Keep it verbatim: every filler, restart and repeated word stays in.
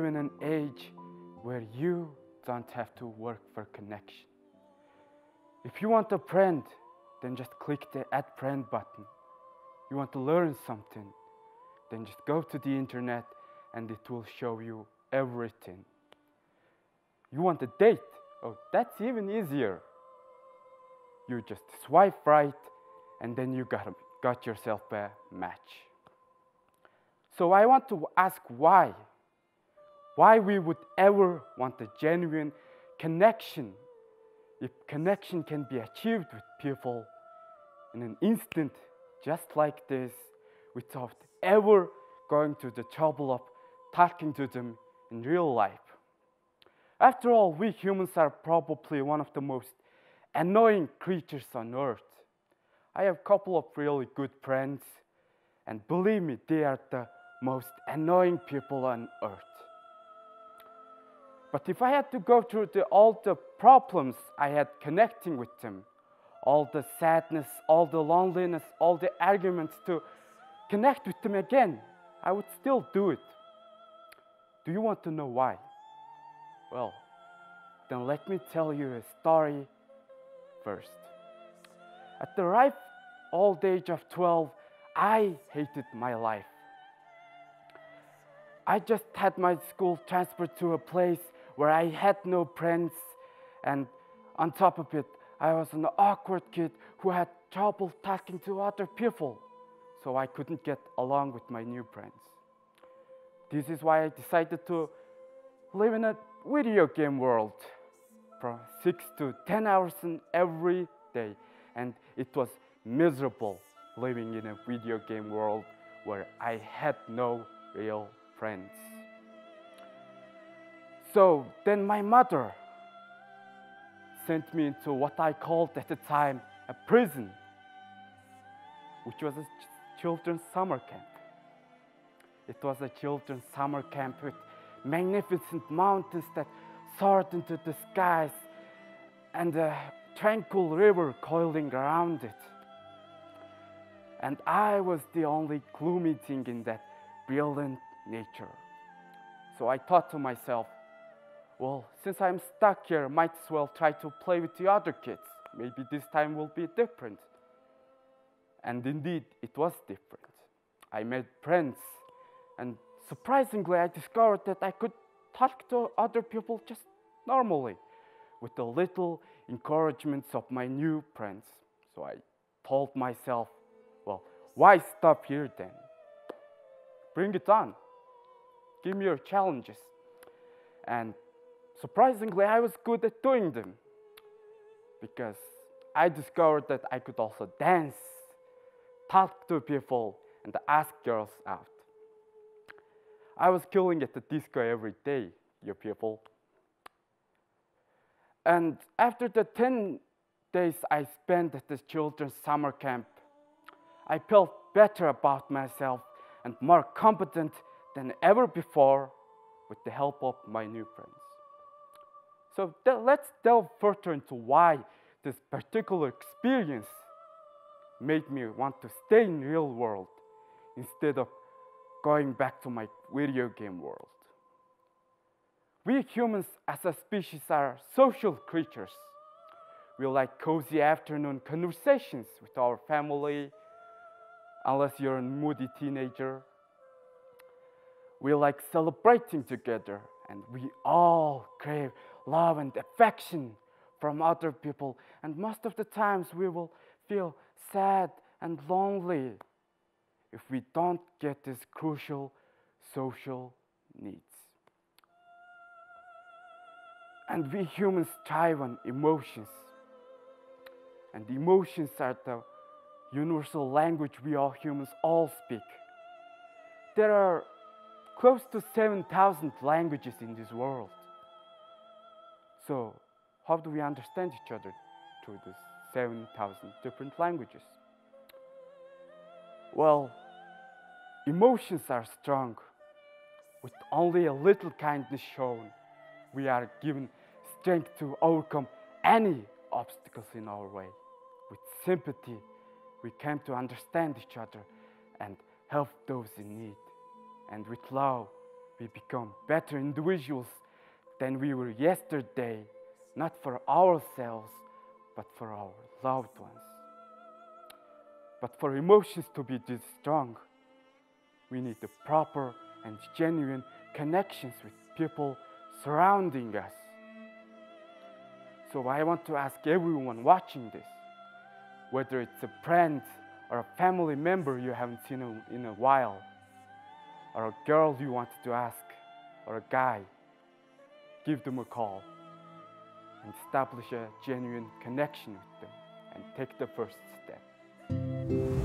live in an age where you don't have to work for connection. If you want a friend, then just click the add friend button. You want to learn something, then just go to the internet and it will show you everything. You want a date? Oh, that's even easier. You just swipe right and then you got, got yourself a match. So I want to ask why. Why we would ever want a genuine connection if connection can be achieved with people in an instant just like this without ever going to the trouble of talking to them in real life. After all, we humans are probably one of the most annoying creatures on earth. I have a couple of really good friends, and believe me, they are the most annoying people on earth. But if I had to go through the, all the problems I had connecting with them, all the sadness, all the loneliness, all the arguments to connect with them again, I would still do it. Do you want to know why? Well, then let me tell you a story first. At the ripe old age of twelve, I hated my life. I just had my school transferred to a place where I had no friends, and on top of it, I was an awkward kid who had trouble talking to other people, so I couldn't get along with my new friends. This is why I decided to live in a video game world from six to ten hours in every day, and it was miserable living in a video game world where I had no real friends. So then my mother sent me into what I called at the time a prison, which was a ch children's summer camp. It was a children's summer camp with magnificent mountains that soared into the skies and a tranquil river coiling around it. And I was the only gloomy thing in that brilliant nature. So I thought to myself, well, since I'm stuck here, might as well try to play with the other kids. Maybe this time will be different. And indeed, it was different. I made friends, and surprisingly, I discovered that I could talk to other people just normally with the little encouragements of my new friends. So I told myself, well, why stop here then? Bring it on. Give me your challenges. And surprisingly, I was good at doing them because I discovered that I could also dance, talk to people, and ask girls out. I was killing at the disco every day, you people. And after the ten days I spent at this children's summer camp, I felt better about myself and more competent than ever before with the help of my new friends. So let's delve further into why this particular experience made me want to stay in the real world instead of going back to my video game world. We humans as a species are social creatures. We like cozy afternoon conversations with our family, unless you're a moody teenager. We like celebrating together, and we all crave love and affection from other people, and most of the times we will feel sad and lonely if we don't get these crucial social needs. And we humans thrive on emotions. And emotions are the universal language we all humans all speak. There are close to seven thousand languages in this world. So how do we understand each other through these seven thousand different languages? Well, emotions are strong. With only a little kindness shown, we are given strength to overcome any obstacles in our way. With sympathy, we come to understand each other and help those in need. And with love, we become better individuals than we were yesterday, not for ourselves, but for our loved ones. But for emotions to be this strong, we need the proper and genuine connections with people surrounding us. So I want to ask everyone watching this, whether it's a friend or a family member you haven't seen in a while, or a girl you wanted to ask, or a guy, give them a call and establish a genuine connection with them and take the first step.